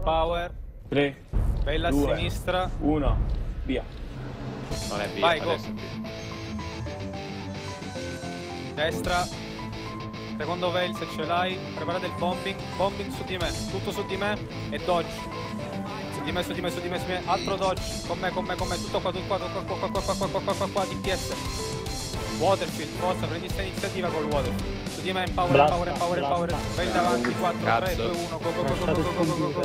power. 3, bella 2, sinistra. 1, via. Non è via. Vai, adesso go. Destra. Secondo veil se ce l'hai. Preparate il bombing. Bombing su di me. Tutto su di me. E dodge. Su di me, altro dodge, con me, tutto qua, DPS. Waterfield, forza, prendi questa iniziativa col Waterfield. Su di me, empower, vai davanti, 4, 3, 2, 1, go.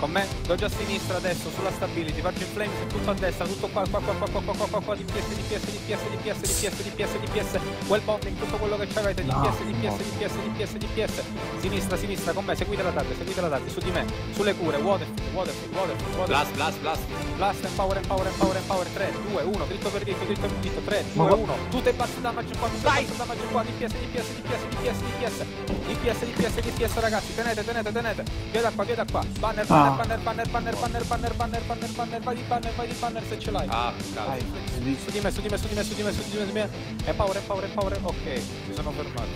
Con me, dodge a sinistra, adesso, sulla stability, faccio in flame, tutto a destra, tutto qua, DPS, quel bombing, tutto quello che c'avete, DPS, sinistra, con me, seguite la target, su di me, sulle cure, Waterfield. Blast, empower, 3, 2, 1, dritto per dritto, 3, 2, 1, tutte basse damage qua, DPS, ragazzi, tenete, via da qua, banner, vai di banner se ce l'hai. Ah, dai. Su di me, empower, ok, mi sono fermato.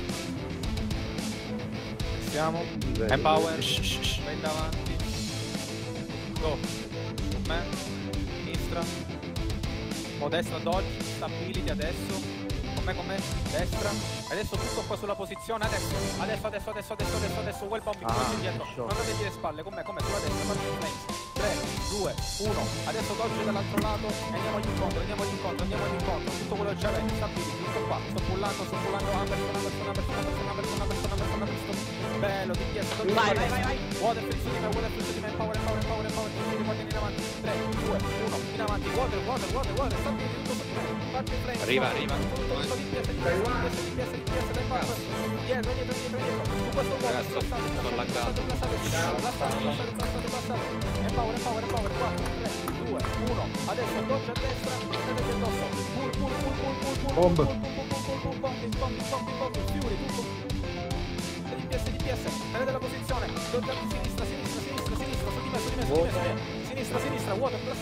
Siamo, empower, vai in davanti. Go, me, sinistra, o destra, dodge, stability adesso. Con me, destra, adesso tutto qua sulla posizione, adesso, quel bombing, poi indietro, non avete le spalle, con me, sulla destra, faccio il flanks, 3, 2, 1, adesso dodge dall'altro lato e andiamo all'incontro, tutto quello che avete, stabiliti, tutto qua, sto pullando, una persona, bello, DPS, vai, Waterfield su di me, empower, in avanti, 3, 2, 1, in avanti, water, stabiliti, tutto, arriva, sinistra, vuoto, passate su di me. Power, 4, 3, 2,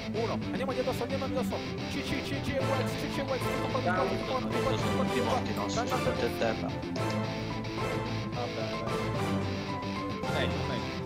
1, andiamo addosso, CC, tutto qua,